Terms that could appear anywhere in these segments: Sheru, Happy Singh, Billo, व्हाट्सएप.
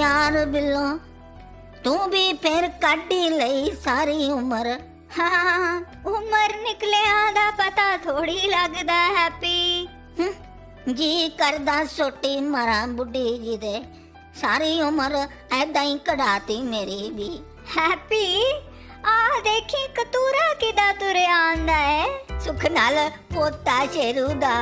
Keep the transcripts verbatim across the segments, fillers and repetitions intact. यार बिल्लो तू भी फिर काटी लई सारी उम्र। हाँ उम्र निकले आधा पता थोड़ी लगदा हैप्पी। जी करदा सोटी मरा बुढ़ी जी दे, सारी उम्र ऐदा ही कड़ाती मेरी भी। हैप्पी आ देखी कतूरा किदा तुरे आंदा है, सुख नाल पोता शेरू दा।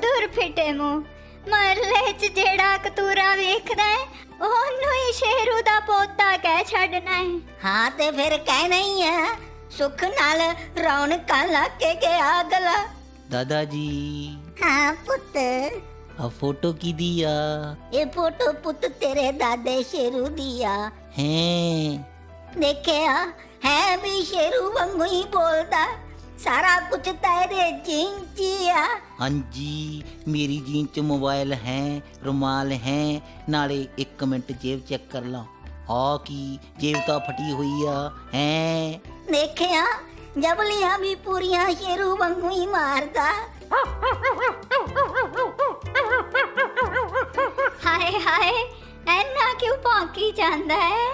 दूर फिटे मुंह मरले च जेड़ा कतूरा वेखदा है ओनू ही शेरू दा पोता कह छड़ना है। हाँ ते फिर कहना ही है, सुख नाल रौनकां लाके के आगला। दादाजी। हाँ पुत। आ फोटो की दिया? ये फोटो पुत तेरे दादे शेरू दिया है। देखे आ, है भी शेरू वांगू ही बोलदा, सारा कुछ तेरे जीन ची आ। हां जी मेरी जीन च मोबाइल है, रुमाल है, नाले एक मिनट जेब चेक कर ला। आ की जेब तो फटी हुई आ है। देखे आ, जबलियां भी पूरियां शेरू वांगू ही मारदा। हाय हाय ऐना क्यों भौंकी जांदा है,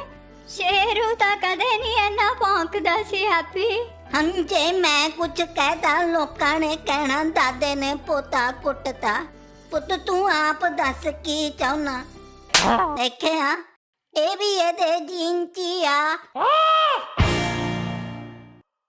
शेरू ता कदे नहीं इन्ना भौंकदा सी हैप्पी। हम जे मैं कुछ कहता लोकां ने कहना दादे ने पोता कुटता। पुत तू आप दस की चाहना। देखे हां ए भी ए दे जीन की आ।